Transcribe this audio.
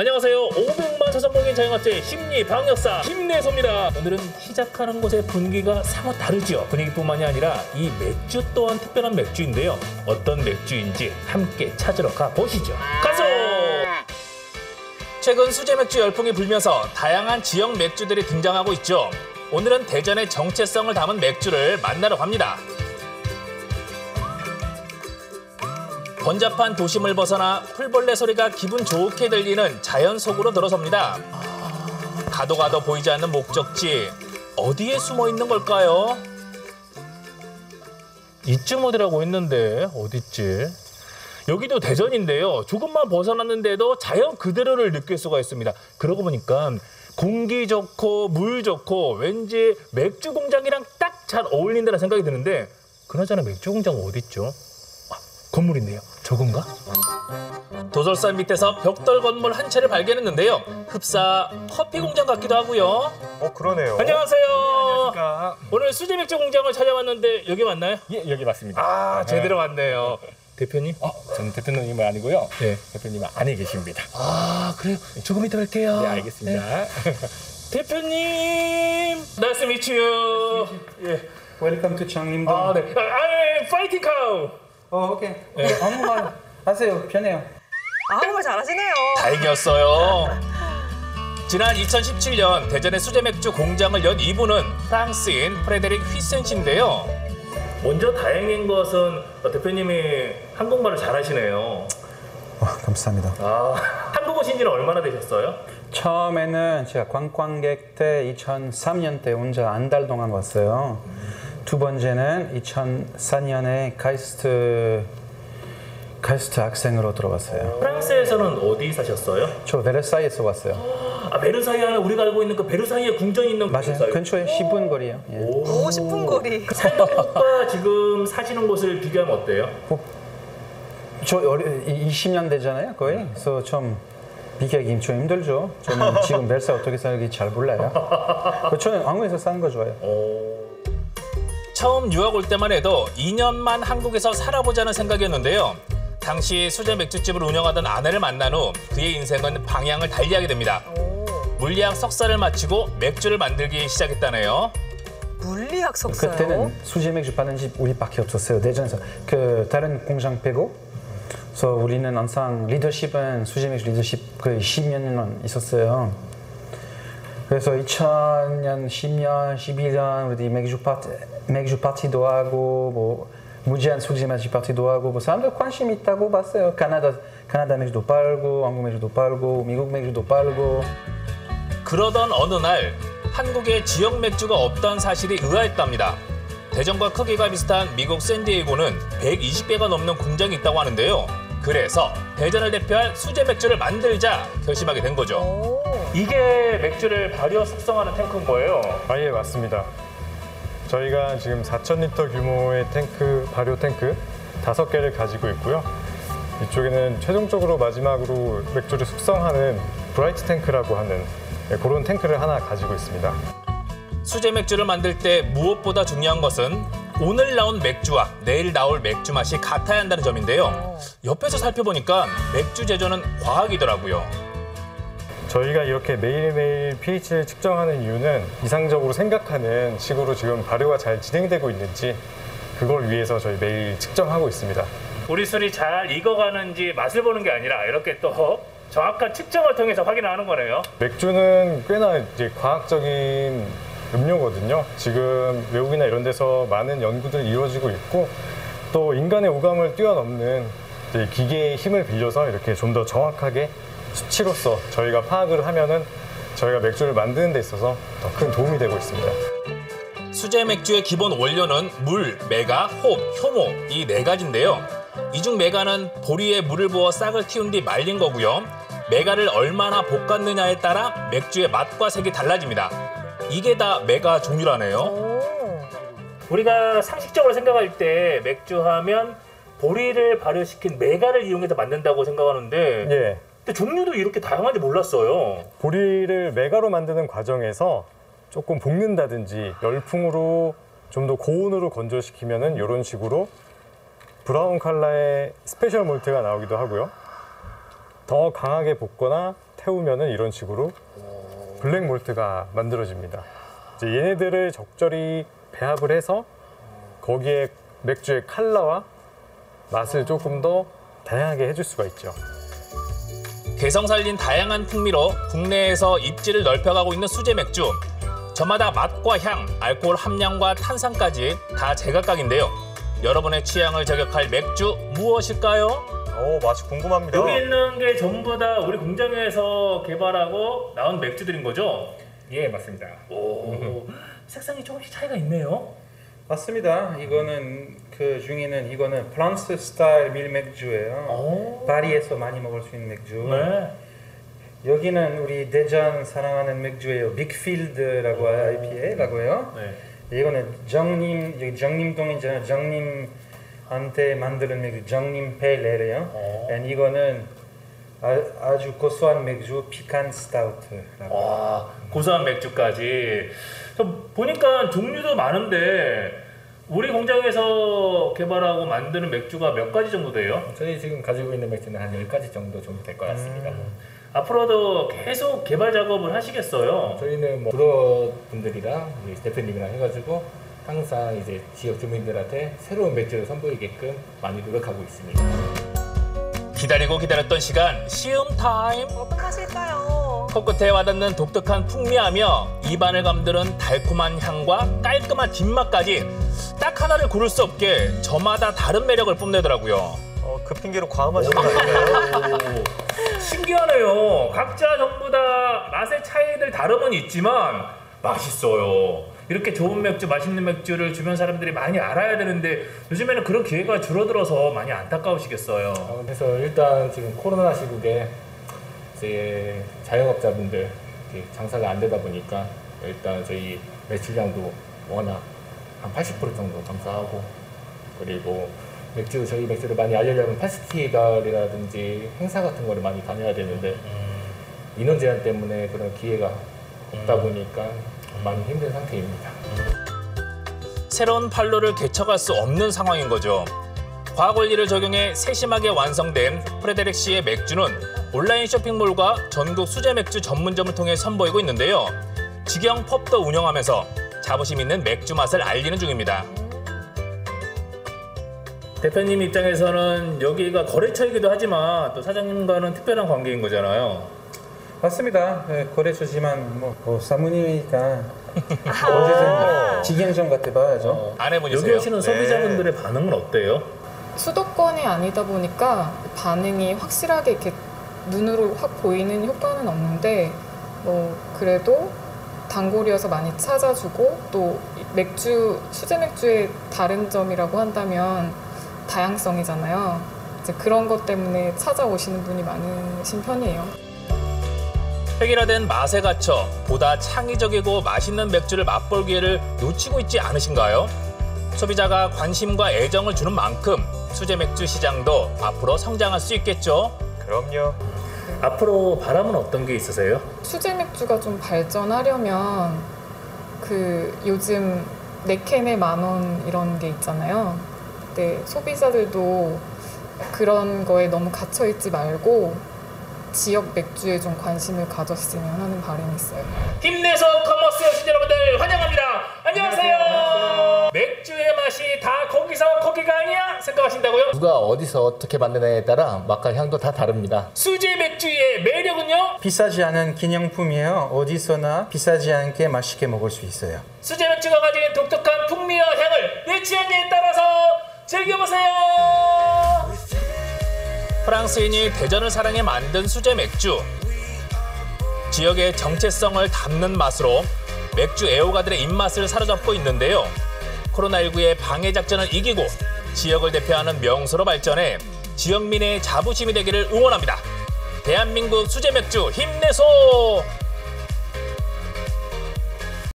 안녕하세요. 500만 사전법인 자영업자의 심리 방역사 힘내소입니다. 오늘은 시작하는 곳의 분위기가 사뭇 다르죠. 분위기뿐만이 아니라 이 맥주 또한 특별한 맥주인데요. 어떤 맥주인지 함께 찾으러 가보시죠. 가서! 최근 수제 맥주 열풍이 불면서 다양한 지역 맥주들이 등장하고 있죠. 오늘은 대전의 정체성을 담은 맥주를 만나러 갑니다. 번잡한 도심을 벗어나 풀벌레 소리가 기분 좋게 들리는 자연 속으로 들어섭니다. 가도 가도 보이지 않는 목적지, 어디에 숨어 있는 걸까요? 이쯤 어디라고 했는데 어딨지? 여기도 대전인데요. 조금만 벗어났는데도 자연 그대로를 느낄 수가 있습니다. 그러고 보니까 공기 좋고 물 좋고 왠지 맥주 공장이랑 딱 잘 어울린다는 생각이 드는데, 그나저나 맥주 공장 어딨죠? 건물인데요. 저건가? 도설산 밑에서 벽돌 건물 한 채를 발견했는데요. 흡사 커피 공장 같기도 하고요. 그러네요. 안녕하세요. 안녕하십니까. 오늘 수제 맥주 공장을 찾아왔는데 여기 맞나요? 예, 여기 맞습니다. 제대로 왔네요. 대표님? 저는 대표님은 아니고요. 네. 대표님은 안에 계십니다. 그래요? 조금 이따 뵐게요. 네, 알겠습니다. 네. 대표님! Nice to meet you. 예. Welcome to Jeongnim. 네. I'm fighting cow. 오케이. 네. 아무 말 하세요. 편해요. 아무 말 잘하시네요. 다 이겼어요. 지난 2017년 대전의 수제 맥주 공장을 연 이분은 프랑스인 프레데릭 휘센 씨인데요. 먼저 다행인 것은 대표님이 한국말을 잘하시네요. 감사합니다. 한국 오신 지는 얼마나 되셨어요? 처음에는 제가 관광객 때 2003년 때 혼자 한 달 동안 왔어요. 두 번째는 2004년에 카이스트 학생으로 들어왔어요. 프랑스에서는 어디 사셨어요? 저 베르사이에서 왔어요. 베르사이 하면 우리가 알고 있는 그 베르사이에 궁전이 있는 맞아요. 베르사이. 근처에 10분 거리예요. 예. 10분 거리. 한국과 지금 사시는 곳을 비교하면 어때요? 저 20년 되잖아요, 거의. 그래서 좀 비교하기 좀 힘들죠. 저는 지금 베르사이 어떻게 살기 잘 몰라요. 저는 한국에서 사는 거 좋아요. 처음 유학 올 때만 해도 2년만 한국에서 살아보자는 생각이었는데요. 당시 수제 맥주집을 운영하던 아내를 만난 후 그의 인생은 방향을 달리하게 됩니다. 물리학 석사를 마치고 맥주를 만들기 시작했다네요. 물리학 석사요? 그때는 수제 맥주 파는 집 우리밖에 없었어요. 대전에서 다른 공장 빼고. 그래서 우리는 항상 리더십은 수제 맥주 리더십 거의 10년간 있었어요. 그래서 2000년, 10년, 11년 우리 맥주 파티도 하고 무제한 수제 맥주 파티도 하고 사람들 관심 있다고 봤어요. 캐나다 맥주도 팔고 한국 맥주도 팔고 미국 맥주도 팔고. 그러던 어느 날 한국에 지역 맥주가 없다는 사실이 의아했답니다. 대전과 크기가 비슷한 미국 샌디에이고는 120배가 넘는 공장이 있다고 하는데요. 그래서 대전을 대표할 수제 맥주를 만들자 결심하게 된 거죠. 이게 맥주를 발효 숙성하는 탱크인 거예요? 예, 맞습니다. 저희가 지금 4000리터 규모의 발효 탱크 5개를 가지고 있고요. 이쪽에는 최종적으로 마지막으로 맥주를 숙성하는 브라이트 탱크라고 하는 그런 탱크를 하나 가지고 있습니다. 수제 맥주를 만들 때 무엇보다 중요한 것은 오늘 나온 맥주와 내일 나올 맥주 맛이 같아야 한다는 점인데요. 옆에서 살펴보니까 맥주 제조는 과학이더라고요. 저희가 이렇게 매일매일 pH를 측정하는 이유는 이상적으로 생각하는 식으로 지금 발효가 잘 진행되고 있는지 그걸 위해서 저희 매일 측정하고 있습니다. 우리 술이 잘 익어가는지 맛을 보는 게 아니라 이렇게 또 정확한 측정을 통해서 확인하는 거네요. 맥주는 꽤나 이제 과학적인 음료거든요. 지금 외국이나 이런 데서 많은 연구들이 이루어지고 있고 또 인간의 오감을 뛰어넘는 이제 기계의 힘을 빌려서 이렇게 좀 더 정확하게 수치로서 저희가 파악을 하면은 저희가 맥주를 만드는 데 있어서 더 큰 도움이 되고 있습니다. 수제 맥주의 기본 원료는 물, 메가, 홉, 효모 이 4가지인데요. 이 중 메가는 보리에 물을 부어 싹을 틔운 뒤 말린 거고요. 메가를 얼마나 볶았느냐에 따라 맥주의 맛과 색이 달라집니다. 이게 다 메가 종류라네요. 우리가 상식적으로 생각할 때 맥주 하면 보리를 발효시킨 메가를 이용해서 만든다고 생각하는데 예. 근데 종류도 이렇게 다양한지 몰랐어요. 보리를 메가로 만드는 과정에서 조금 볶는다든지 열풍으로 좀 더 고온으로 건조시키면은 이런 식으로 브라운 컬러의 스페셜 몰트가 나오기도 하고요. 더 강하게 볶거나 태우면은 이런 식으로 블랙 몰트가 만들어집니다. 이제 얘네들을 적절히 배합을 해서 거기에 맥주의 컬러와 맛을 조금 더 다양하게 해줄 수가 있죠. 개성 살린 다양한 풍미로 국내에서 입지를 넓혀가고 있는 수제 맥주. 저마다 맛과 향, 알코올 함량과 탄산까지 다 제각각인데요. 여러분의 취향을 저격할 맥주 무엇일까요? 오, 맛이 궁금합니다. 여기 있는 게 전부 다 우리 공장에서 개발하고 나온 맥주들인 거죠? 예, 맞습니다. 오, 색상이 조금씩 차이가 있네요. 맞습니다. 이거는 그 중에는 이거는 프랑스 스타일 밀 맥주예요. 파리에서 많이 먹을 수 있는 맥주. 네. 여기는 우리 대전 사랑하는 맥주예요. 빅필드라고 IPA라고 해요. 네. 이거는 정림, 여기 정림동이잖아요. 정림한테 만드는 맥주, 정림 펠레예요. 이거는 아주 고소한 맥주, 피칸 스타우트라고. 와, 고소한 맥주까지. 보니까 종류도 많은데 우리 공장에서 개발하고 만드는 맥주가 몇 가지 정도 돼요? 저희 지금 가지고 있는 맥주는 한 10가지 정도 좀 될 것 같습니다. 앞으로도 계속 개발 작업을 하시겠어요? 저희는 뭐 브로어분들이랑 대표님이랑 해가지고 항상 이제 지역 주민들한테 새로운 맥주를 선보이게끔 많이 노력하고 있습니다. 기다리고 기다렸던 시간, 시음 타임! 어떡하실까요? 코끝에 와닿는 독특한 풍미하며 입안을 감드는 달콤한 향과 깔끔한 뒷맛까지 딱 하나를 고를 수 없게 저마다 다른 매력을 뽐내더라고요. 그 핑계로 과음하시는 거 아닌가요? 신기하네요. 각자 전부 다 맛의 차이들 다름은 있지만 맛있어요. 이렇게 좋은 맥주, 맛있는 맥주를 주변 사람들이 많이 알아야 되는데 요즘에는 그런 기회가 줄어들어서 많이 안타까우시겠어요. 그래서 일단 지금 코로나 시국에 이제 자영업자분들 장사가 안 되다 보니까 일단 저희 매출량도 워낙 한 80% 정도 감소하고, 그리고 맥주, 저희 맥주를 많이 알리려면 페스티벌이라든지 행사 같은 거를 많이 다녀야 되는데 인원 제한 때문에 그런 기회가 없다 보니까 많이 힘든 상태입니다. 새로운 판로를 개척할 수 없는 상황인 거죠. 과학 원리를 적용해 세심하게 완성된 프레데릭 씨의 맥주는 온라인 쇼핑몰과 전국 수제 맥주 전문점을 통해 선보이고 있는데요. 직영 펍도 운영하면서 자부심 있는 맥주 맛을 알리는 중입니다. 대표님 입장에서는 여기가 거래처이기도 하지만 또 사장님과는 특별한 관계인 거잖아요. 맞습니다. 네, 거래처지만 뭐 사모님이니까 어쨌든 직영점 같아 봐야죠. 아내분이세요? 여기 오시는 소비자분들의 반응은 어때요? 수도권이 아니다 보니까 반응이 확실하게 이렇게 눈으로 확 보이는 효과는 없는데 뭐 그래도 단골이어서 많이 찾아주고 또 맥주, 수제 맥주의 다른 점이라고 한다면 다양성이잖아요. 이제 그런 것 때문에 찾아오시는 분이 많으신 편이에요. 획일화된 맛에 갇혀 보다 창의적이고 맛있는 맥주를 맛볼 기회를 놓치고 있지 않으신가요? 소비자가 관심과 애정을 주는 만큼 수제 맥주 시장도 앞으로 성장할 수 있겠죠? 그럼요. 앞으로 바람은 어떤 게 있으세요? 수제 맥주가 좀 발전하려면 그 요즘 4캔에 10,000원 이런 게 있잖아요. 근데 소비자들도 그런 거에 너무 갇혀 있지 말고 지역 맥주에 좀 관심을 가졌으면 하는 바람이 있어요. 힘내서 커머스 여신 여러분들 환영합니다. 안녕하세요. 맥주의 맛이 다 거기서 거기가 아니야 생각하신다고요? 누가 어디서 어떻게 만드냐에 따라 맛과 향도 다 다릅니다. 수제 맥주의 매력은요? 비싸지 않은 기념품이에요. 어디서나 비싸지 않게 맛있게 먹을 수 있어요. 수제 맥주가 가진 독특한 풍미와 향을 내 취향에 따라서 즐겨보세요. 프랑스인이 대전을 사랑해 만든 수제 맥주. 지역의 정체성을 담는 맛으로 맥주 애호가들의 입맛을 사로잡고 있는데요. 코로나19의 방해 작전을 이기고 지역을 대표하는 명소로 발전해 지역민의 자부심이 되기를 응원합니다. 대한민국 수제 맥주 힘내소!